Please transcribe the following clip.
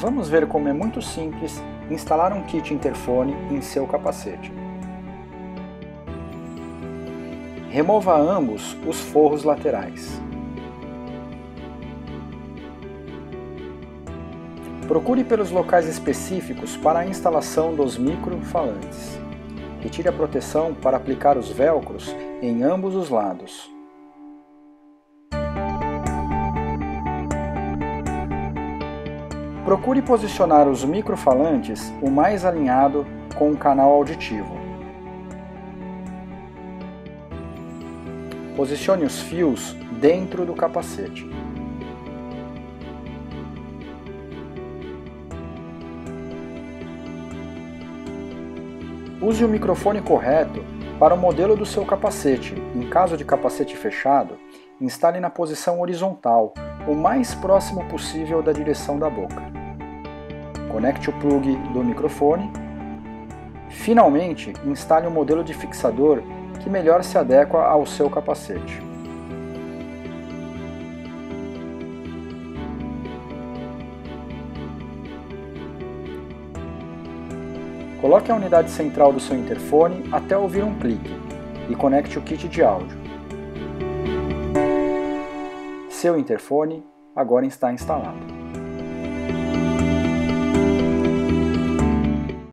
Vamos ver como é muito simples instalar um kit interfone em seu capacete. Remova ambos os forros laterais. Procure pelos locais específicos para a instalação dos microfalantes. Retire a proteção para aplicar os velcros em ambos os lados. Procure posicionar os microfalantes o mais alinhado com o canal auditivo. Posicione os fios dentro do capacete. Use o microfone correto para o modelo do seu capacete. Em caso de capacete fechado, instale na posição horizontal, o mais próximo possível da direção da boca. Conecte o plug do microfone. Finalmente, instale um modelo de fixador que melhor se adequa ao seu capacete. Coloque a unidade central do seu interfone até ouvir um clique e conecte o kit de áudio. Seu interfone agora está instalado.